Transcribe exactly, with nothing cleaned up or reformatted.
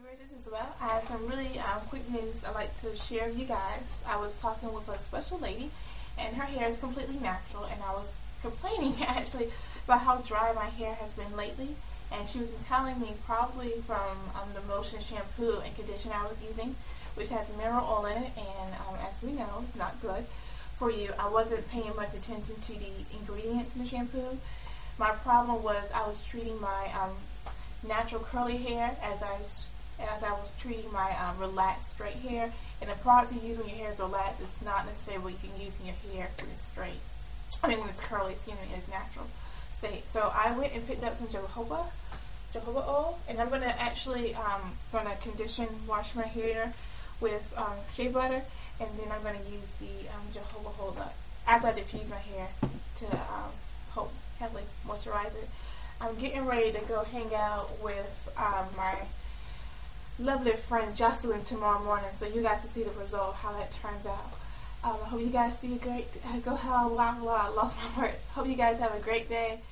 Verses as well. I have some really um, quick news I'd like to share with you guys. I was talking with a special lady, and her hair is completely natural, and I was complaining actually about how dry my hair has been lately, and she was telling me probably from um, the Motion shampoo and conditioner I was using, which has mineral oil in it, and um, as we know, it's not good for you. I wasn't paying much attention to the ingredients in the shampoo. My problem was I was treating my um, natural curly hair as I as I was treating my um, relaxed straight hair, and the products you use when your hair is relaxed is not necessarily what you can use in your hair when it's straight. I mean when it's curly, it's, you know, in its natural state. So I went and picked up some jojoba, jojoba oil, and I'm gonna actually um, gonna condition wash my hair with um, shea butter, and then I'm gonna use the um, jojoba hold up after I diffuse my hair to um, help heavily moisturize it. I'm getting ready to go hang out with um, my lovely friend Jocelyn tomorrow morning, so you guys can see the result, how that turns out. Um, I hope you guys see a great, go how blah blah, I lost my word. Hope you guys have a great day.